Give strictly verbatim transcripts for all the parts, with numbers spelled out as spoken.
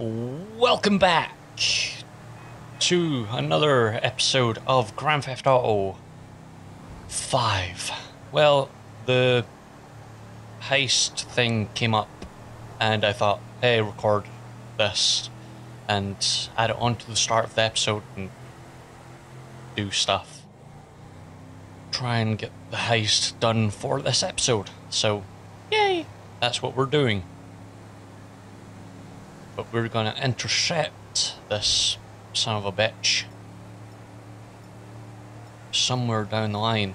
Welcome back to another episode of Grand Theft Auto five. Well, the heist thing came up and I thought, hey, record this and add it on to the start of the episode and do stuff. Try and get the heist done for this episode. So, yay! That's what we're doing. But we're gonna intercept this son of a bitch somewhere down the line.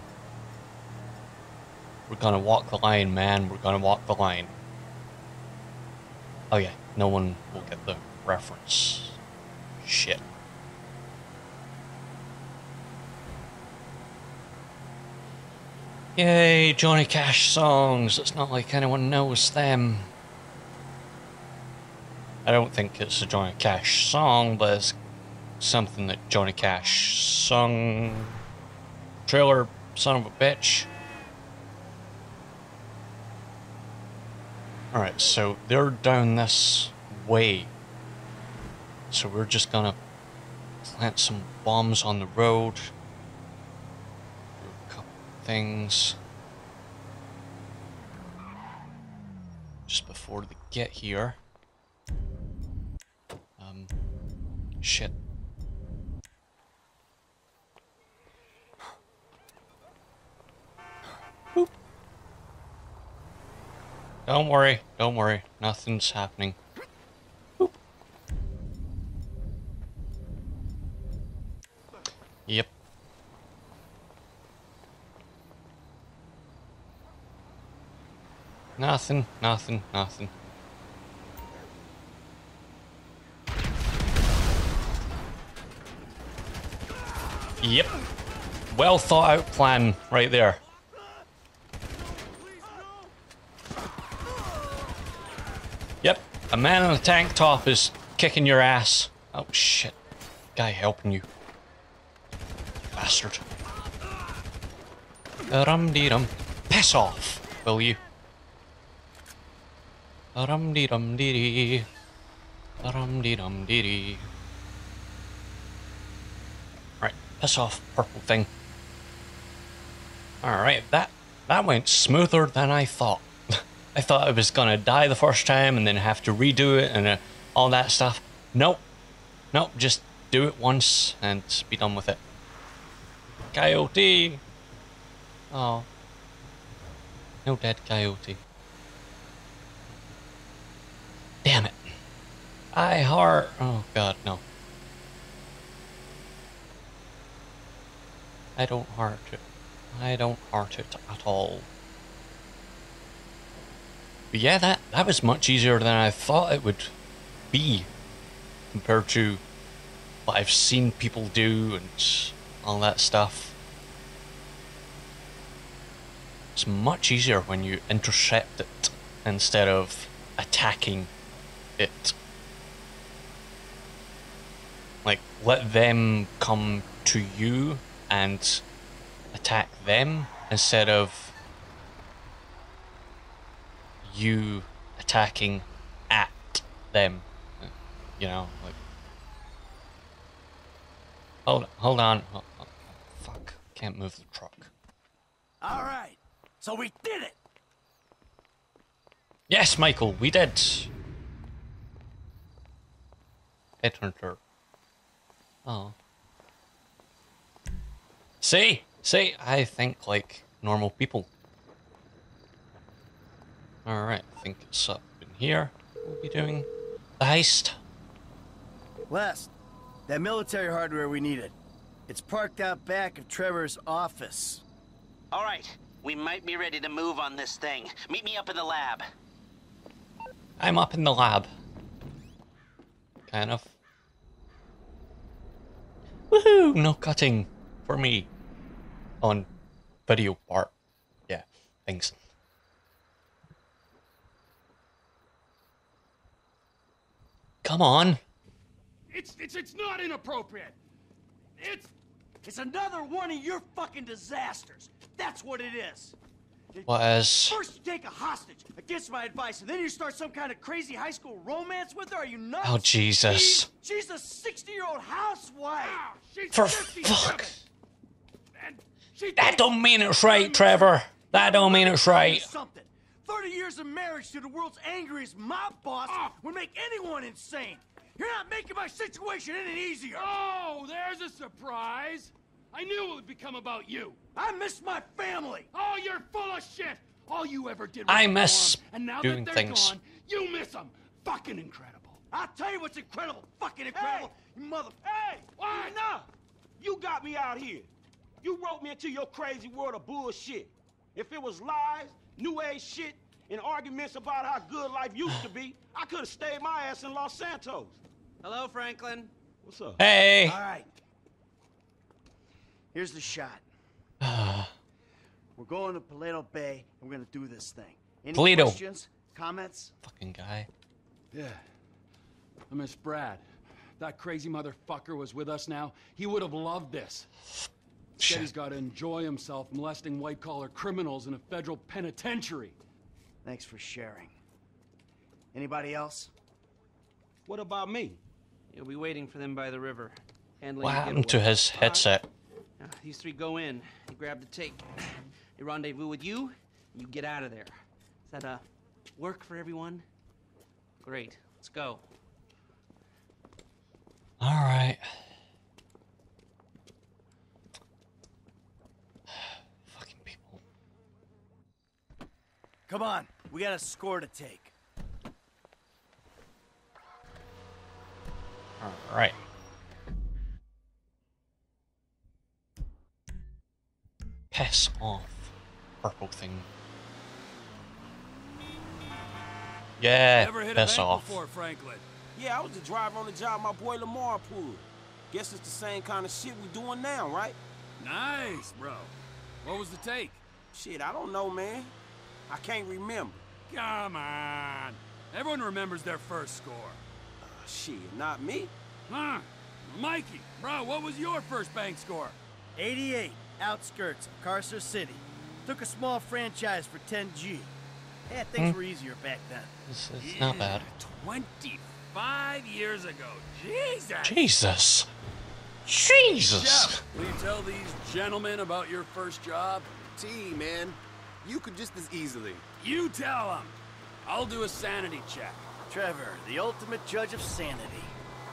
We're gonna walk the line, man. We're gonna walk the line. Oh yeah, no one will get the reference. Shit. Yay, Johnny Cash songs. It's not like anyone knows them. I don't think it's a Johnny Cash song, but it's something that Johnny Cash sung. Trailer, son of a bitch. Alright, so they're down this way. So we're just gonna plant some bombs on the road. Do a couple things. Just before they get here. Shit. Boop. Don't worry, don't worry, nothing's happening. Boop. Yep. Nothing, nothing, nothing. Yep. Well thought out plan right there. Yep. A man in a tank top is kicking your ass. Oh shit. Guy helping you. Bastard. Da-dum-dee-dum. Piss off, will you? Da-dum-dee-dum-dee-dee. Da-dum-dee-dum-dee-dee. Piss off, purple thing. Alright, that that went smoother than I thought. I thought I was gonna die the first time and then have to redo it and uh, all that stuff. Nope. Nope, just do it once and be done with it. Coyote! Oh. No dead coyote. Damn it. I heart... Oh god, no. I don't heart it. I don't heart it at all. But yeah, that, that was much easier than I thought it would be compared to what I've seen people do and all that stuff. It's much easier when you intercept it instead of attacking it. Like, let them come to you and attack them instead of you attacking at them. You know, like, hold on, hold on. Oh, oh, fuck, can't move the truck. All right, so we did it. Yes, Michael, we did. Headhunter. Oh. See? See? I think like normal people. Alright, I think it's up in here. We'll be doing the heist. West, that military hardware we needed. It's parked out back of Trevor's office. Alright, we might be ready to move on this thing. Meet me up in the lab. I'm up in the lab. Kind of. Woohoo! No cutting for me. On video part. Yeah, thanks. Come on. It's it's it's not inappropriate. It's it's another one of your fucking disasters. That's what it is. Well, as first you take a hostage against my advice, and then you start some kind of crazy high school romance with her. Are you nuts? Oh Jesus! She, she's a sixty-year-old housewife. Wow, she's for fuck! That don't mean it's right, Trevor. That don't mean it's right. Something. Thirty years of marriage to the world's angriest mob boss oh. would make anyone insane. You're not making my situation any easier. Oh, there's a surprise. I knew it would become about you. I miss my family. Oh, you're full of shit. All you ever did was I miss them, and now doing that they're things. Gone, you miss them. Fucking incredible. I'll tell you what's incredible. Fucking incredible. Hey, you mother. Hey, why not? You got me out here. You wrote me into your crazy world of bullshit. If it was lies, new age shit, and arguments about how good life used to be, I could have stayed my ass in Los Santos. Hello, Franklin. What's up? Hey. All right. Here's the shot. We're going to Paleto Bay, and we're going to do this thing. Any Paleto. Questions? Comments? Fucking guy. Yeah. I miss Brad. That crazy motherfucker was with us now. He would have loved this. Said he's got to enjoy himself molesting white-collar criminals in a federal penitentiary. Thanks for sharing. Anybody else? What about me? You'll be waiting for them by the river. Handling what happened to his headset? Now, these three go in, they grab the tape, they rendezvous with you, and you get out of there. Is that a work for everyone? Great, let's go. All right. Fucking people. Come on, we got a score to take. All right. Piss off, purple thing. Yeah, piss off. Before, Franklin. Yeah, I was the driver on the job my boy Lamar pulled. Guess it's the same kind of shit we doing now, right? Nice, bro. What was the take? Shit, I don't know, man. I can't remember. Come on. Everyone remembers their first score. Uh, shit, not me. Huh? Mikey, bro, what was your first bank score? eighty-eight. Outskirts of Carcer City. Took a small franchise for ten G. Yeah, things hmm. were easier back then. It's, it's not bad. twenty-five years ago. Jesus. Jesus. Jesus. Jeff, will you tell these gentlemen about your first job? T, man. You could just as easily. You tell them. I'll do a sanity check. Trevor, the ultimate judge of sanity.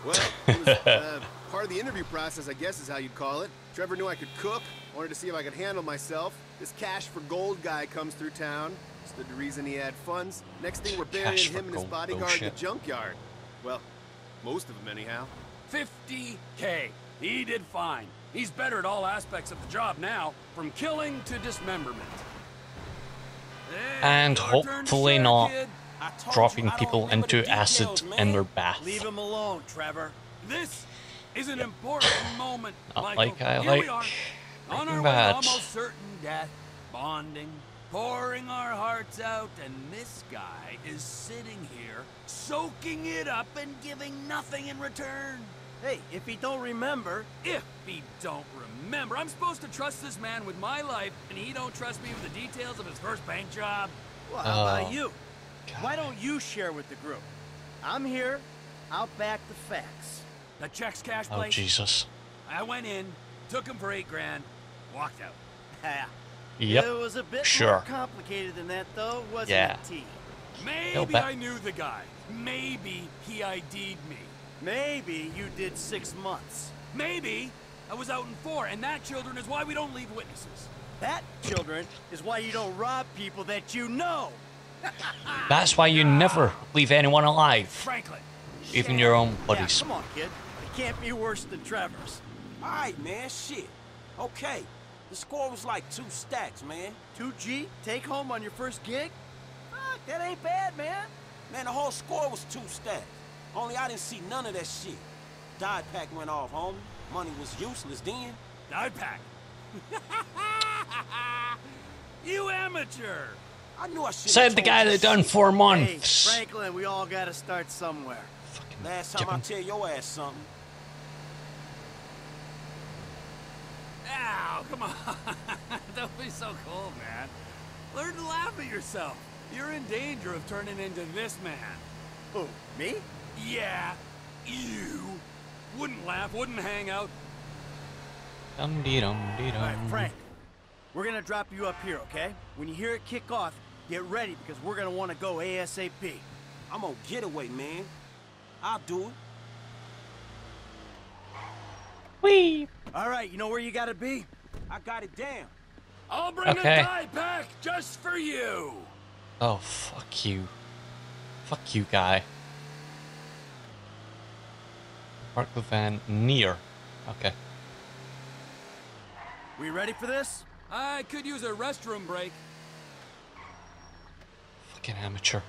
Well, it was uh, part of the interview process, I guess is how you'd call it. Trevor knew I could cook. Wanted to see if I could handle myself. This cash for gold guy comes through town. Stood to reason he had funds. Next thing we're burying cash him and his bodyguard bullshit. in the junkyard. Well, most of them anyhow. fifty K. He did fine. He's better at all aspects of the job now, from killing to dismemberment. And hopefully not dropping people into acid in their bath. Leave him alone, Trevor. This is an important moment. Not like I like. On our way to almost certain death, bonding, pouring our hearts out, and this guy is sitting here, soaking it up and giving nothing in return. Hey, if he don't remember... If he don't remember, I'm supposed to trust this man with my life, and he don't trust me with the details of his first bank job. Well, how oh. about you? God. Why don't you share with the group? I'm here, I'll back the facts. The check's cash plate. Oh, Jesus. I went in, took him for eight grand. Walked out. Yep. It was a bit sure. more complicated than that, though, wasn't yeah. it, T? Maybe I knew the guy. Maybe he I D'd me. Maybe you did six months. Maybe I was out in four, and that, children, is why we don't leave witnesses. That, children, is why you don't rob people that you know. That's why you never leave anyone alive. Franklin. Even your own buddies. Yeah, come on, kid. It can't be worse than Trevor's. All right, man, shit. Okay, the score was like two stacks, man. two G, take home on your first gig? Fuck, that ain't bad, man. Man, the whole score was two stacks. Only I didn't see none of that shit. Dive pack went off, homie. Money was useless then. Dive pack? You amateur! I knew I should. Said the guy that done four months. Hey, Franklin, we all gotta start somewhere. Fucking Last time I tell your ass something. Ow, come on. Don't be so cold, man. Learn to laugh at yourself. You're in danger of turning into this man. Who, me? Yeah, you. Wouldn't laugh, wouldn't hang out. Dum dee dum dee dum. All right, Frank, we're gonna drop you up here, okay? When you hear it kick off, get ready, because we're gonna wanna go ASAP. I'm on getaway, man. I'll do it. Whee! All right, you know where you gotta be? I got it down. I'll bring okay. a guy back just for you. Oh, fuck you. Fuck you, guy. Park the van near. Okay. We ready for this? I could use a restroom break. Fucking amateur.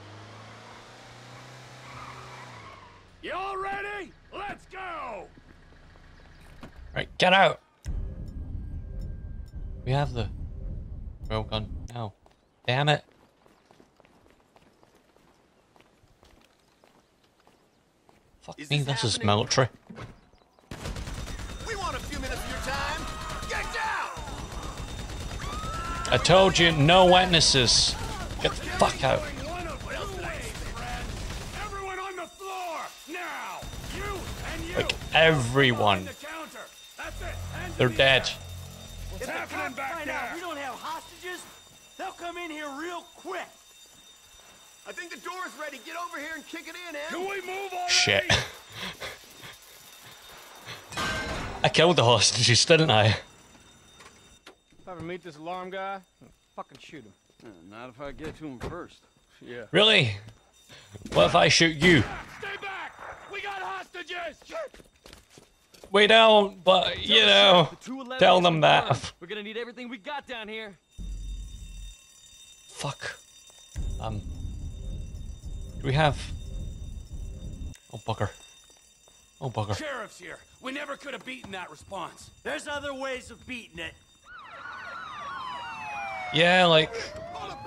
You all ready? Let's go! Right, get out! We have the railgun now. Damn it! Fuck me, this is military. We want a few minutes of your time. Get down! I told you, no witnesses. Get the fuck out. Everyone on the floor now. You and you. Like everyone. They're dead. If the cops find out we don't have hostages, they'll come in here real quick. I think the door's ready. Get over here and kick it in, Em. Can we move already? Shit. I killed the hostages, didn't I? If I ever meet this alarm guy, I'll fucking shoot him. Uh, not if I get to him first. Yeah. Really? What if I shoot you? Stay back! We got hostages! Shit! We don't, but you know, tell them that. We're gonna need everything we got down here. Fuck. Um. Do we have? Oh bugger. Oh bugger. Sheriff's here. We never could have beaten that response. There's other ways of beating it. Yeah, like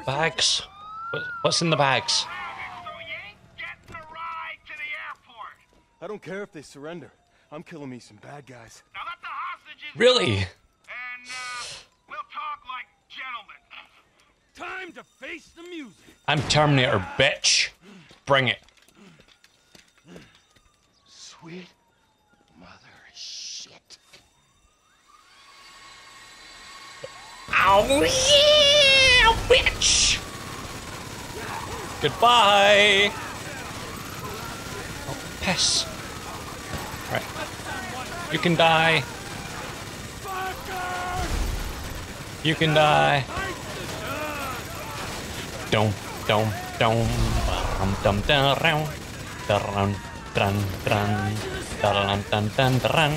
bags. What's in the bags? I don't care if they surrender. I'm killing me some bad guys. Now let the hostages really? And uh, we'll talk like gentlemen. Time to face the music. I'm Terminator, bitch. Bring it. Sweet mother of shit. Oh yeah, bitch. Goodbye. Oh, piss. You can die. You can die. Dum dum dum dum dum round, dum dum dum dum dum.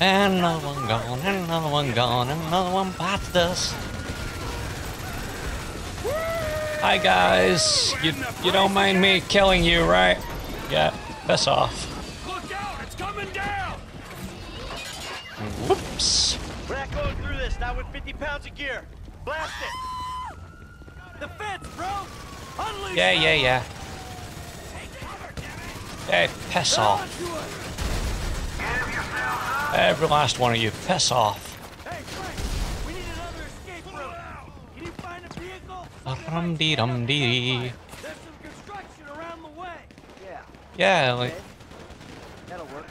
And another one gone, and another one gone, and another one past us. Hi guys, you you don't mind me killing you, right? Yeah, piss off. Whoops! We're not going through this, not with fifty pounds of gear. Blast it! The fence, bro! Unleash yeah, yeah, yeah. Hey, piss off. Every last one of you, piss off. Hey, Frank, we need another escape route. Can you find a vehicle? Rum dee dum dee. There's some construction around the way. Yeah. Yeah, like. That'll work.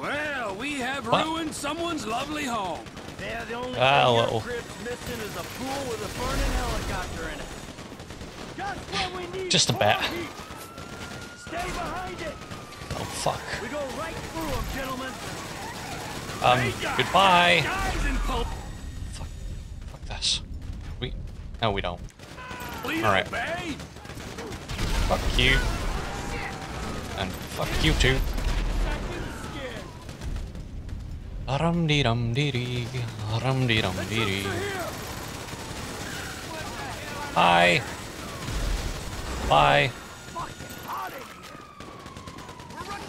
Well, we have what? ruined someone's lovely home. They're the only oh, thing missing is a pool with a burning helicopter in it. Just what we need. Just a bat. Stay behind it. Oh fuck. We go right through them, gentlemen. Um, goodbye. Fuck. Fuck this. We no, we don't. Please All right. Obey. Fuck you. And fuck you too. Rum dee dum dee dee, rum dee dum dee dee. Hi. Bye.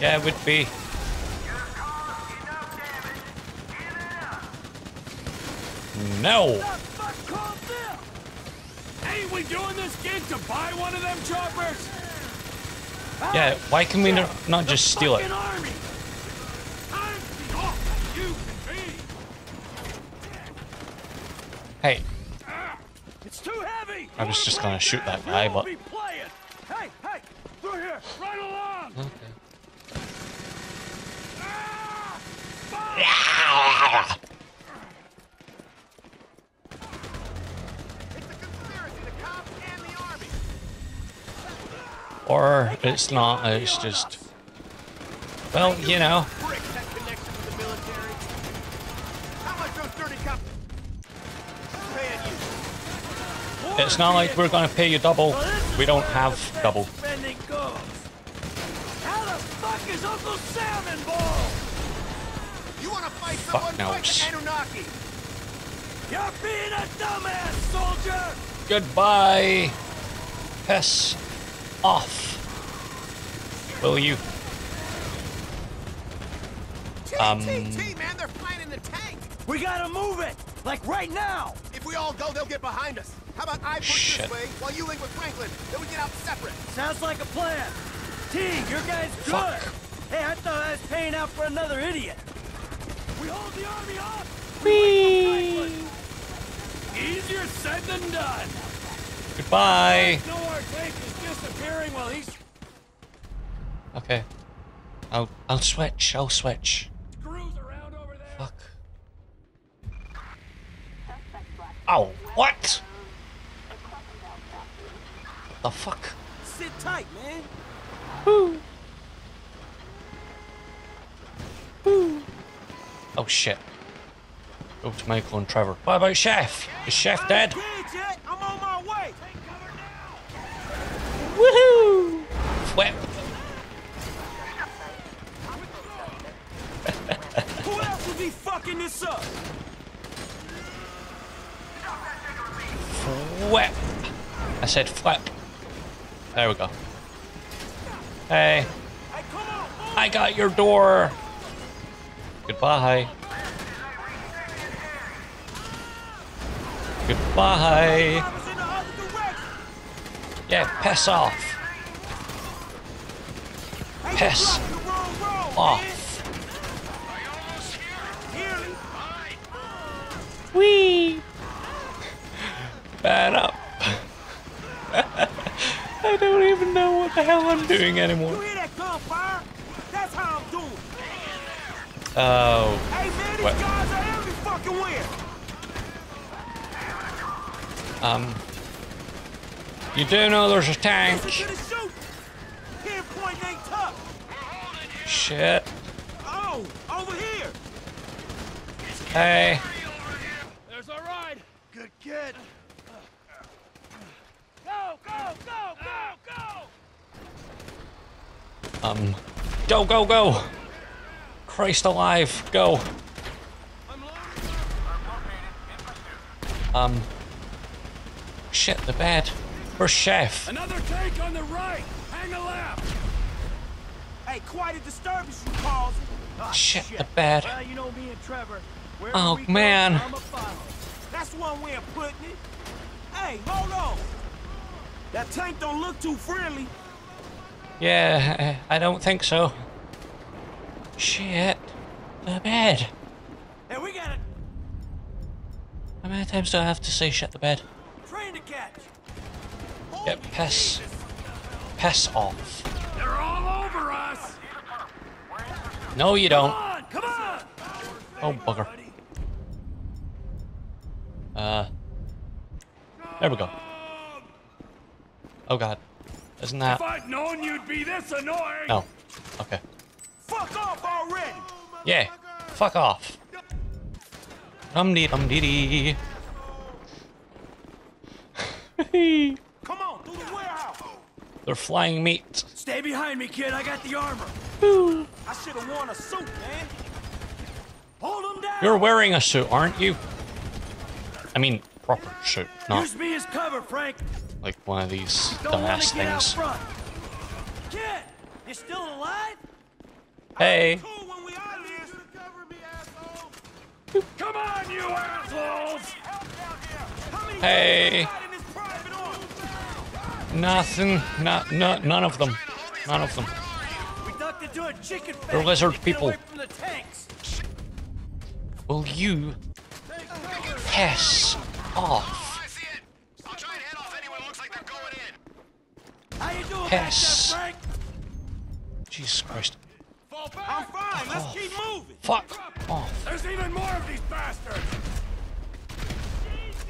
Yeah, it would be. No. Ain't we doing this gig to buy one of them choppers? Yeah, why can we not, not just steal it? Hey, It's too heavy. I was just gonna shoot that guy, but hey, hey, through here, right along. Okay. Ah, it's a conspiracy, the cops and the army. Or it's not. It's just, well, you know. It's not like we're gonna pay you double. We don't have double. How the fuck is Uncle Sam involved? You wanna fight someone? Fight the Anunnaki. You're being a dumbass, soldier. Goodbye. Piss off. Will you? Um. Man, they're flying in the tank. We gotta move it, like right now. If we all go, they'll get behind us. How about I push this way while you link with Franklin, then we get out separate? Sounds like a plan. Teague, your guy's good. Fuck. Hey, I thought I was paying out for another idiot. We hold the army off. Whee! Easier said than done. Goodbye. No, our tank is disappearing while he's. Okay. I'll I'll switch. I'll switch. Screws around over there. Fuck. Oh, what? The fuck? Sit tight, man. Woo. Woo. Oh shit. Go to Michael and Trevor. What about Chef? Is Chef dead? I'm on my way. Take cover now. Woohoo! Whip. Who else would be fucking this up? Whip. I said flip. There we go. Hey. I got your door. Goodbye. Goodbye. Yeah, piss off. Piss off. Whee. Man up. I don't even know what the hell I'm doing anymore. You hear that gunfire? That's how I'm doing. Oh. Hey man, these guys are every fucking where. Um. You do know there's a tank. Shit. Oh, over here. Hey. There's a ride. Good kid. Go, go, go, go, go! Um, go, go, go! Christ alive, go! Um, shit, the bed. Where's Chef? Another tank on the right! Hang a lap! Hey, quite a disturbance you caused! Oh, shit, shit, the bed. Well, you know me and Trevor. Wherever oh, we man. Go, I'm a follower. That's one way of putting it. Hey, hold on! That tank don't look too friendly. Yeah, I don't think so. Shit. The bed. Hey, we got it. How many times do I have to say shit the bed? Train to catch. Get piss. Piss off. They're all over us. No, you don't. Come on, come on. Oh, bugger. Uh. There we go. Oh god, isn't that? If I'd known you'd be this annoying. No, okay. Fuck off already. Yeah, fuck off. Rum dee dum dee dee. Come on, through the warehouse. They're flying meat. Stay behind me, kid. I got the armor. Ooh. I should have worn a suit, man. Hold them down. You're wearing a suit, aren't you? I mean, proper suit, not. Use me as cover, Frank. Like one of these dumbass things. Kid, you still alive? Hey. Come on, you assholes! Hey. Nothing. Not. Not. None of them. None of them. They're lizard people. Will you piss off? Yes. Jesus Christ. I'm fine. Let's oh, keep moving. Fuck off. There's even more of these bastards. Jesus.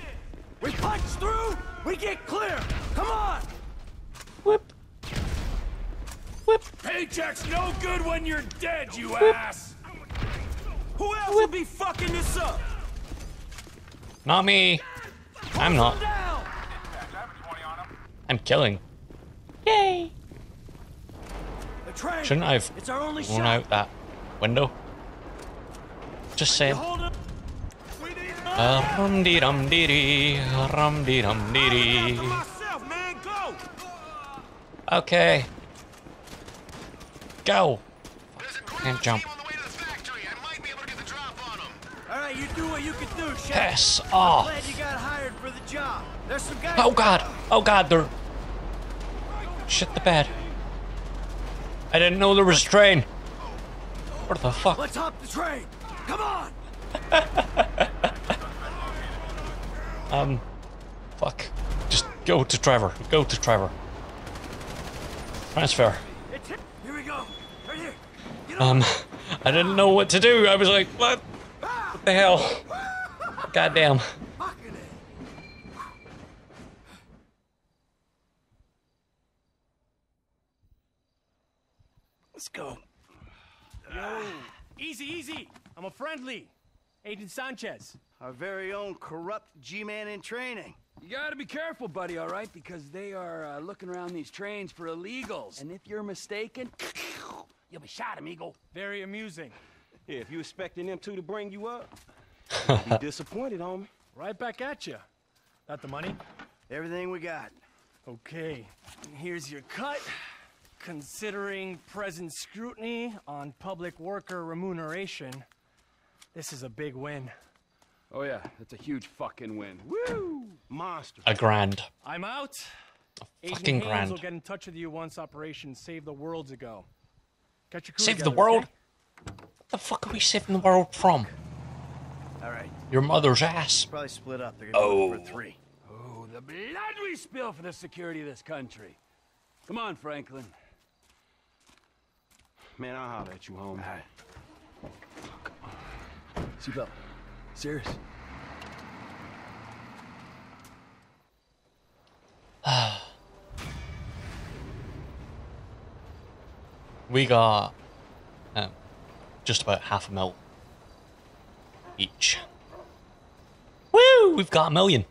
We punch through. We get clear. Come on. Whip. Whip. Paycheck's no good when you're dead, you Whip. ass. Who else Whip. would be fucking this up? Not me. I'm not. I'm killing. Yay. Shouldn't I have run out that window? Just saying. Uh, rum dee rum dee dee, rum dee rum dee dee. Okay. Go. Can't jump. Alright, you do what you can do, Chef. Piss off. I'm glad you got hired for the job. There's some guys. Oh god. Oh god, they're. Shit the bed. I didn't know there was a train. What the fuck? Let's hop the train. Come on. um, fuck. Just go to driver. Go to driver. Transfer. Here we go. Right here. Um, I didn't know what to do. I was like, what? What the hell? Goddamn. Let's go. Yo. Easy, easy. I'm a friendly. Agent Sanchez. Our very own corrupt G-man in training. You gotta be careful, buddy, all right? Because they are uh, looking around these trains for illegals. And if you're mistaken, you'll be shot, amigo. Very amusing. Yeah, if you expecting them two to bring you up, you'll be disappointed, homie. Right back at you. Got the money? Everything we got. Okay. And here's your cut. Considering present scrutiny on public worker remuneration, this is a big win. Oh yeah, that's a huge fucking win. Woo! Monster. A grand. I'm out. A fucking Agent grand. Will get in touch with you once Operation Save the World's ago. Get your crew Save together, the world? Okay? What the fuck are we saving the world from? All right. Your mother's ass. Probably split up. They're gonna oh. go for three. Oh, the blood we spill for the security of this country. Come on, Franklin. Man, I'll holler at you home. All right. Seatbelt. Serious. We got um, just about half a mil each. Woo! We've got a million.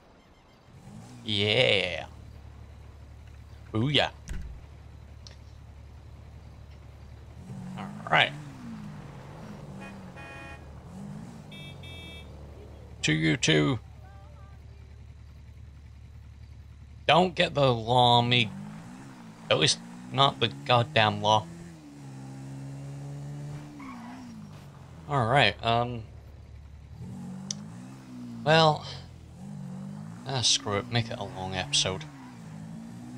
Yeah. Ooh yeah. All right. To you two. Don't get the law on me. At least not the goddamn law. All right. Um. Well. Ah, screw it. Make it a long episode.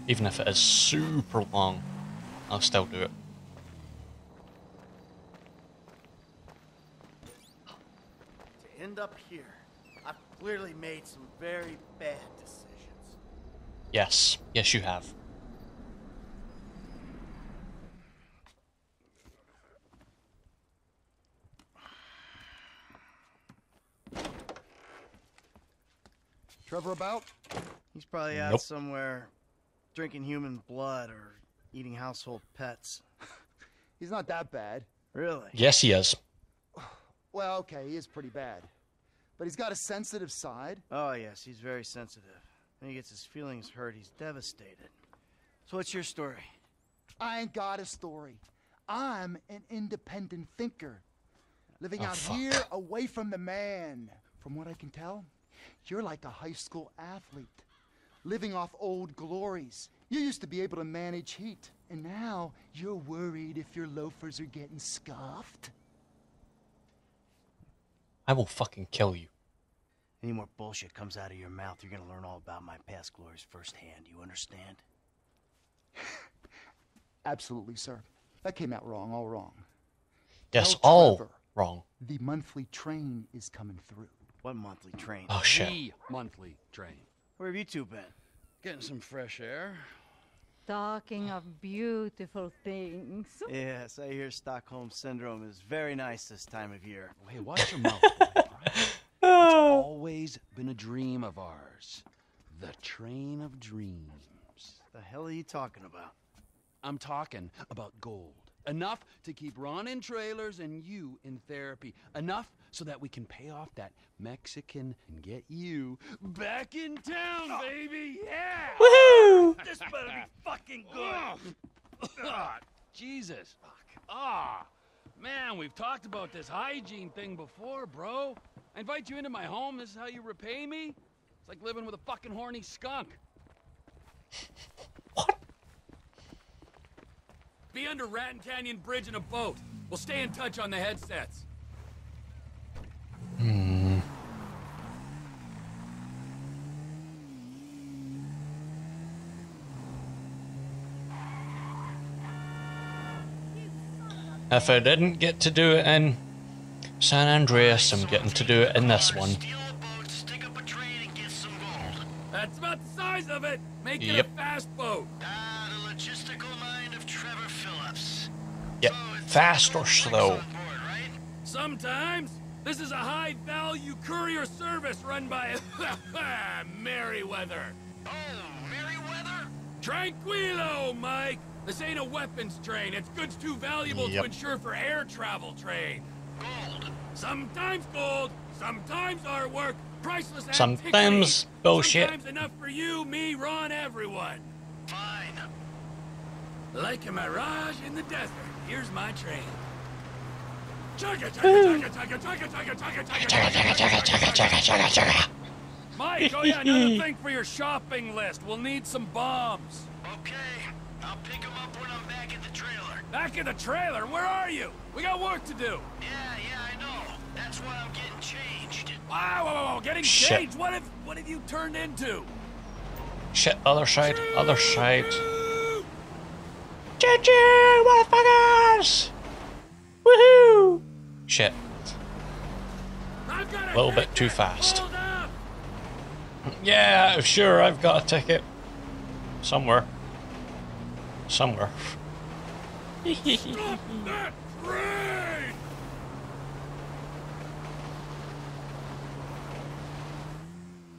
Even if it is super long, I'll still do it. To end up here, I've clearly made some very bad decisions. Yes, yes you have. Trevor about? He's probably nope. out somewhere. Drinking human blood or eating household pets. He's not that bad. Really? Yes, he is. Well, okay, he is pretty bad. But he's got a sensitive side. Oh, yes, he's very sensitive. When he gets his feelings hurt, he's devastated. So what's your story? I ain't got a story. I'm an independent thinker. Living oh, out fuck. here, away from the man. From what I can tell, you're like a high school athlete. Living off old glories. You used to be able to manage heat, and now you're worried if your loafers are getting scuffed. I will fucking kill you. Any more bullshit comes out of your mouth, you're gonna learn all about my past glories firsthand. You understand? Absolutely, sir. That came out wrong, all wrong. Yes, Tell all Trevor, wrong. The monthly train is coming through. What monthly train? Oh shit. The monthly train. Where have you two been? Getting some fresh air. Talking of beautiful things. Yes, I hear Stockholm Syndrome is very nice this time of year. Hey, watch your mouth. Boy, it's always been a dream of ours. The train of dreams. The hell are you talking about? I'm talking about gold. Enough to keep Ron in trailers and you in therapy. Enough so that we can pay off that Mexican and get you back in town, oh. baby! Yeah! Woohoo! This better be fucking good! Oh, Jesus! Ah, oh, man, we've talked about this hygiene thing before, bro. I invite you into my home, this is how you repay me? It's like living with a fucking horny skunk. What? Be under Ratton Canyon Bridge in a boat. We'll stay in touch on the headsets. Hmm. If I didn't get to do it in San Andreas, I'm getting to do it in this one. That's about the size of it. Make it yep. a fast boat. Yep. Fast or slow. Sometimes this is a high value courier service run by Merriweather. Oh, Merriweather? Tranquilo, Mike. This ain't a weapons train. It's goods too valuable yep. to insure for air travel train. Gold. Sometimes gold. Sometimes our work. Priceless antiquity. Sometimes bullshit. Sometimes enough for you, me, Ron, everyone. Fine. Like a mirage in the desert. Here's my train. Mike, oh yeah, another thing for your shopping list. We'll need some bombs. Okay, I'll pick them up when I'm back at the trailer. Back at the trailer? Where are you? We got work to do. Yeah, yeah, I know. That's why I'm getting changed. Wow, whoa, whoa, whoa. Getting Shit. changed? What have, what have you turned into? Shit, other side, other side. Choo-choo, motherfuckers! Woohoo! Shit. A little bit too fast. Yeah, sure, I've got a ticket. Somewhere. Somewhere. Stop that train!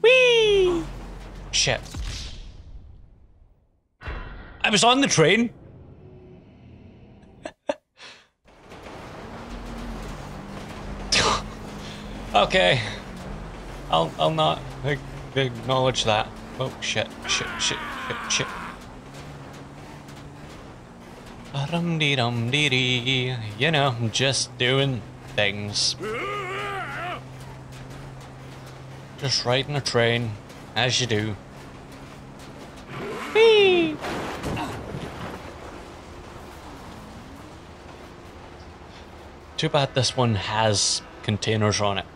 Whee! Shit. I was on the train! Okay, I'll I'll not acknowledge that. Oh shit! Shit! Shit! Shit! Shit! Dum dee dum dee dee. You know, I'm just doing things. Just riding a train, as you do. Whee! Too bad this one has containers on it.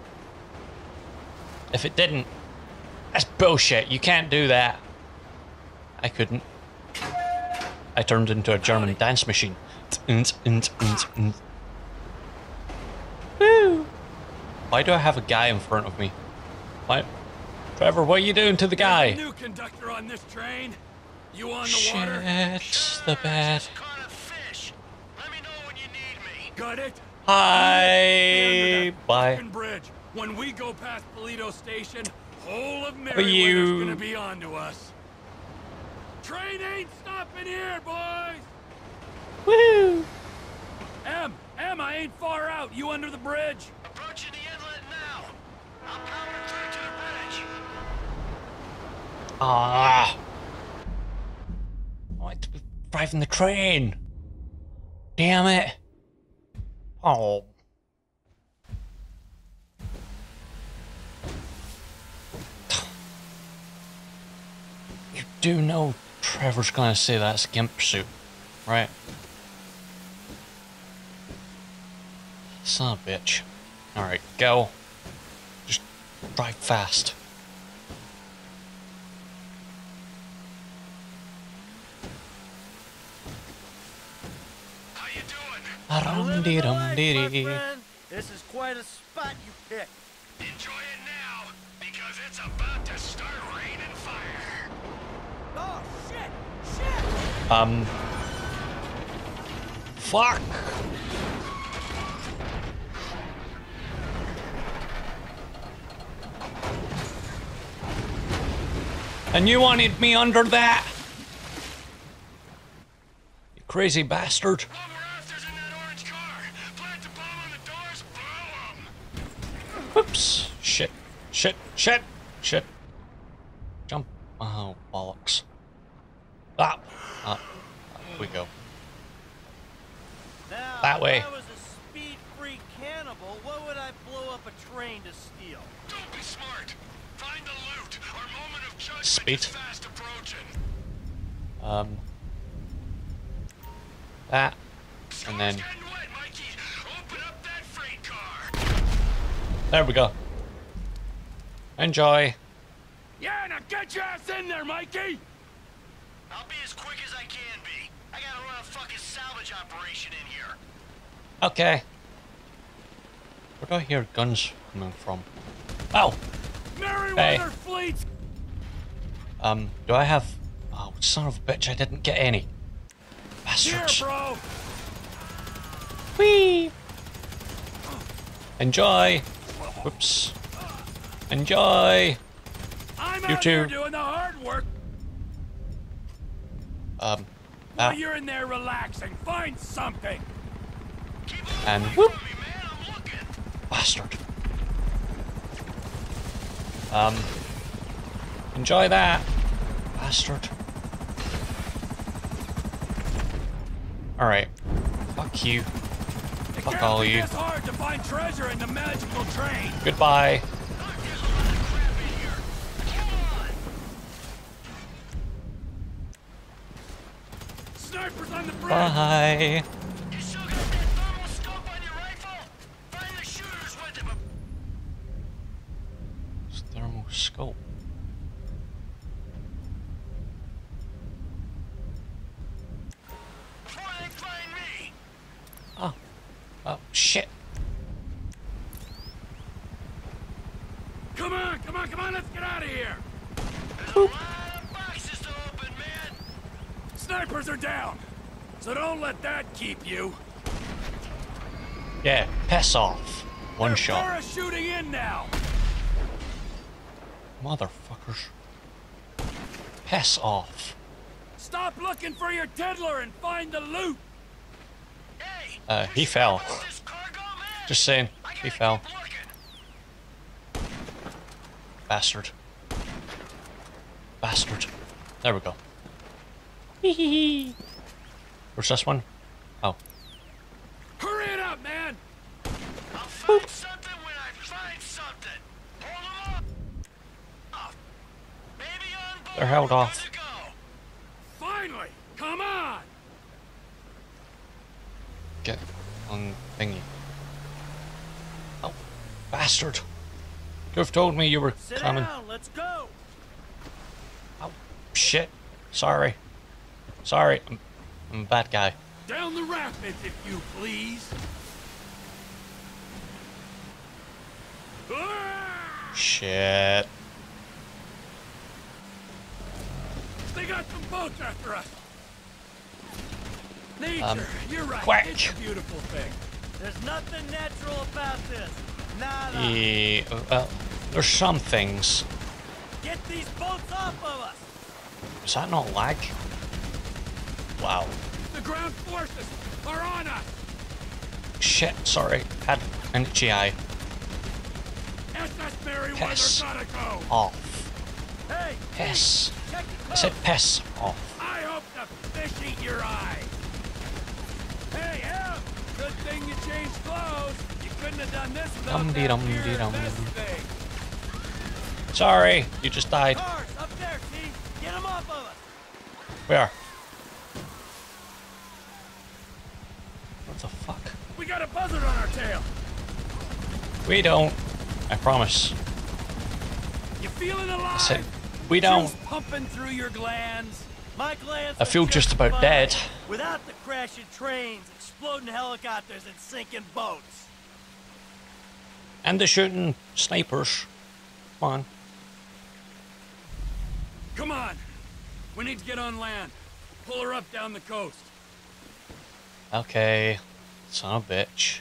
If it didn't, that's bullshit. You can't do that. I couldn't. I turned into a German dance machine. Woo! Why do I have a guy in front of me? Why, Trevor? What are you doing to the guy? New conductor on this train. You on the water? Shit, the bad. Let me know when you need me. Got it. Hi. Bye. When we go past Paleto Station, whole of Merriweather's gonna be on to us. Train ain't stopping here, boys! Woohoo! Em, Em, I ain't far out. You under the bridge? Approaching the inlet now. I'll power through to the bridge. Ah! I want to be driving the train. Damn it! Oh. Do know Trevor's gonna say that skimp suit, right? Son of a bitch. Alright, go. Just drive fast. How you doing? Arum-dee-dum-dee-dee. This is quite a spot you picked. Enjoy it now, because it's about to start raining fire. Oh, shit! Shit! Um. Fuck! And you wanted me under that? You crazy bastard. Oops. Shit. Shit. Shit. Shit. Jump. Oh, bollocks. Up. Up. Up we go. Now, that way. If I was a speed-free cannibal, what would I blow up a train to steal? Don't be smart. Find the loot. Our moment of judgment Speed. is fast approaching. Um. That. And then. There we go. Enjoy. Yeah, now get your ass in there, Mikey! I'll be as quick as I can be. I gotta run a fucking salvage operation in here. Okay. Where do I hear guns coming from? Ow! Merriweather fleet! Um, do I have... Oh, son of a bitch, I didn't get any. Bastards. Here, bro! Whee! Enjoy! Whoops. Enjoy! I'm you out too. Here doing the hard work. Um. While that. You're in there relaxing, find something. Keep and whoop! Me, man. I'm looking. Bastard. Um. Enjoy that. Bastard. Alright. Fuck you. It Fuck all you. It's hard to find treasure in the magical train. Goodbye. Bye. You still got that thermal scope on your rifle? Find the shooters with them. It's thermal scope. Before they find me. Oh. Oh shit. Come on, come on, come on, let's get out of here. There's a lot of boxes to open, man. Snipers are down. So don't let that keep you. Yeah, piss off. One They're shot. Parachuting in now. Motherfuckers. Piss off. Stop looking for your tiddler and find the loot. Hey, uh, he fell. Cargo, Just saying, he fell. Bastard. Bastard. There we go. Hee hee hee. Where's this one? Oh. Hurry it up, man! I'll find Boop. something when I find something. Hold them off. Maybe on board. They're held off. Go. Finally! Come on! Get on thingy. Oh, bastard! You've told me you were Sit coming. Down, let's go. Oh, shit! Sorry. Sorry. I'm I'm a bad guy. Down the rapids, if you please. Shit. They got some boats after us. Nature, um, you're right. Quack. It's a beautiful thing. There's nothing natural about this. Nada. Yeah, well, there's some things. Get these boats off of us. Is that not lag? Wow. The ground forces are on us. Shit, sorry. Had an G I. S S Merriweather gotta go. Off. Hey, piss. I said piss off. I hope the fish eat your eye. Hey, Em, good thing you changed clothes. You couldn't have done this without dum -de -dum -de -dum. That this thing. Sorry, you just died. Cars, up there, T. Get them off of us. Where? What the fuck? We got a buzzard on our tail. We don't. I promise. You feeling alive? I said, we don't. Just pumping through your glands. My glands. I feel just about dead. Without the crashing trains, exploding helicopters, and sinking boats. And the shooting snipers. Come on. Come on. We need to get on land. pull her up down the coast. Okay, son of a bitch.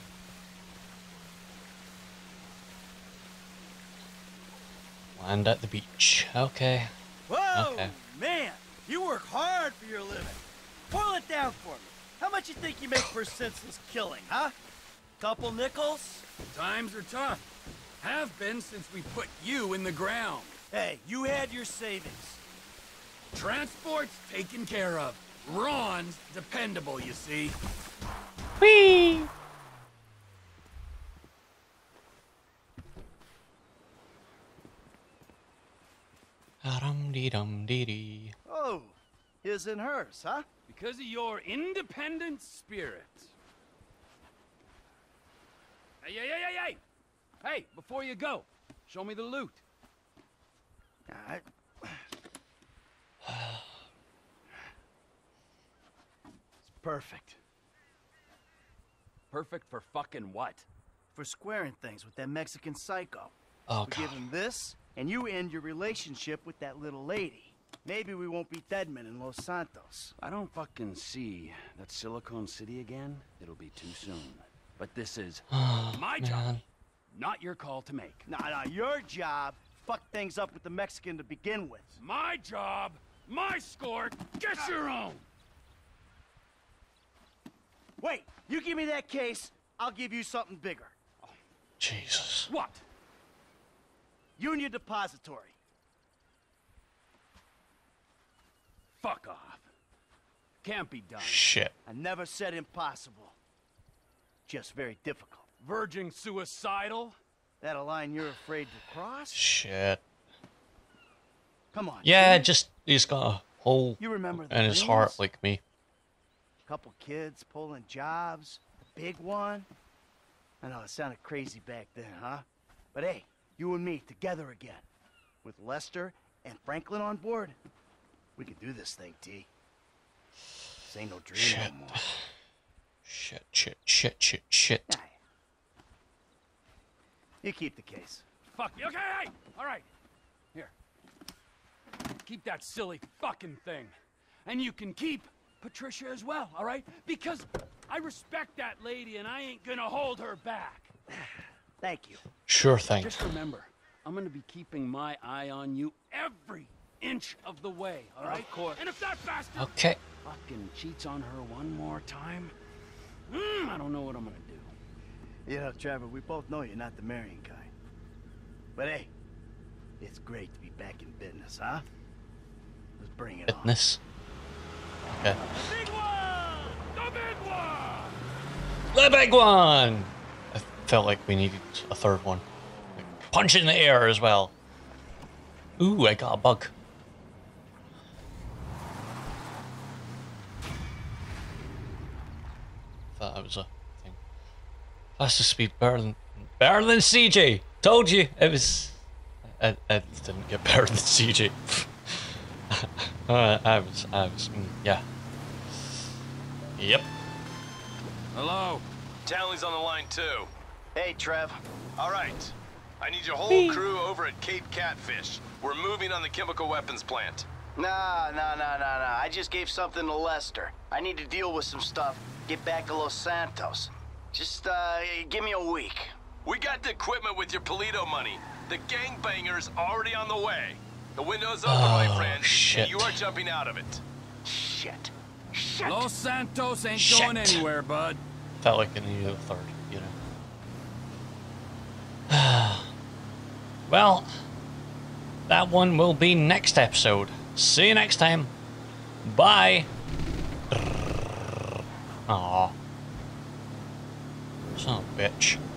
Land at the beach. Okay. Whoa, okay. Man, you work hard for your living. Boil it down for me. How much you think you make for senseless killing, huh? Couple nickels? Times are tough. Have been since we put you in the ground. Hey, you had your savings. Transport's taken care of. Ron's dependable, you see. Whee! Dum-dee-dum-dee-dee. Oh, his and hers, huh? Because of your independent spirit. Hey, hey, hey, hey, hey! Hey, before you go, show me the loot. I... It's perfect. Perfect for fucking what? For squaring things with that Mexican psycho. Oh, God. We give him this, and you end your relationship with that little lady. Maybe we won't be dead men in Los Santos. I don't fucking see that Silicon City again. It'll be too soon. But this is oh, my man. job, not your call to make. Nah, nah, your job. Fuck things up with the Mexican to begin with. My job, my score. Get your own. Wait, you give me that case, I'll give you something bigger. Oh. Jesus. What? You and your depository. Fuck off. Can't be done. Shit. I never said impossible. Just very difficult. Verging suicidal? That a line you're afraid to cross? Shit. Come on. Yeah, dude. just he's got a hole you remember in his things? heart like me. A couple kids pulling jobs. The big one. I know it sounded crazy back then, huh? But hey. You and me together again, with Lester and Franklin on board. We can do this thing, T. This ain't no dream shit. no more. Shit, shit, shit, shit, shit. Nah. You keep the case. Fuck you. Okay, hey, all right. Here. Keep that silly fucking thing, and you can keep Patricia as well. All right? Because I respect that lady, and I ain't gonna hold her back. Thank you. Sure thing. Just remember, I'm going to be keeping my eye on you every inch of the way, all right? Of course. And if that bastard okay. fucking cheats on her one more time, mm, I don't know what I'm going to do. You know, Trevor, we both know you're not the marrying kind. But hey, it's great to be back in business, huh? Let's bring it business. on. Okay. The big one! The big one! The big one! Felt like we needed a third one. Like punch in the air as well. Ooh, I got a bug. Thought that was a thing. Fastest speed, better than better than C J. Told you it was. I, I didn't get better than C J. uh, I was. I was. Mm, yeah. Yep. Hello. Townley's on the line too. Hey, Trev. All right. I need your whole Beep. crew over at Cape Catfish. We're moving on the chemical weapons plant. Nah, nah, nah, nah, nah. I just gave something to Lester. I need to deal with some stuff. Get back to Los Santos. Just, uh, give me a week. We got the equipment with your Paleto money. The gangbanger's already on the way. The window's open, oh, my friend. Shit. And you are jumping out of it. Shit. Shit. Los Santos ain't shit. going anywhere, bud. Felt like I needed a third. You know. Well, that one will be next episode. See you next time. Bye. Aww. Son of a bitch.